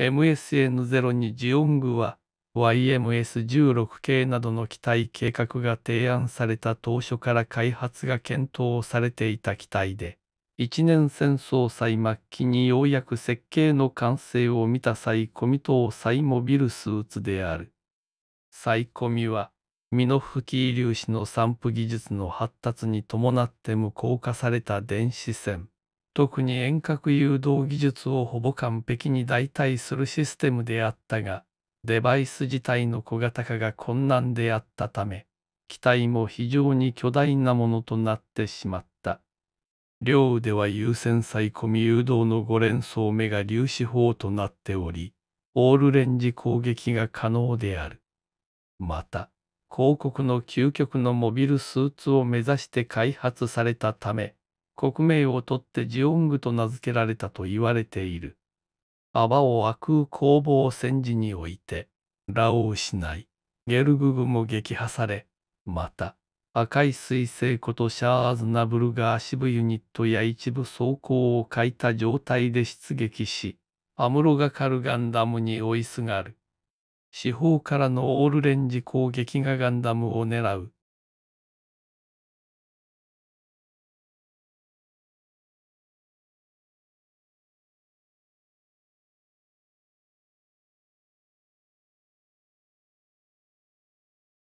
MSN02 ジオングは YMS16 系などの機体計画が提案された当初から開発が検討されていた機体で、一年戦争際末期にようやく設計の完成を見た際コミとサイモビルスーツである。際コミは、ミノフキー粒子の散布技術の発達に伴って無効化された電子線、特に遠隔誘導技術をほぼ完璧に代替するシステムであったが、デバイス自体の小型化が困難であったため、機体も非常に巨大なものとなってしまった。両腕は有線際コミ誘導の5連装目が粒子砲となっており、オールレンジ攻撃が可能である。また、広告の究極のモビルスーツを目指して開発されたため、国名を取ってジオングと名付けられたと言われている。アバオア空攻防戦時において、ラオウ市内、ゲルググも撃破され、また、赤い彗星ことシャア・アズナブルが足部ユニットや一部装甲を欠いた状態で出撃し、アムロがカルガンダムに追いすがる。四方からのオールレンジ攻撃がガンダムを狙う。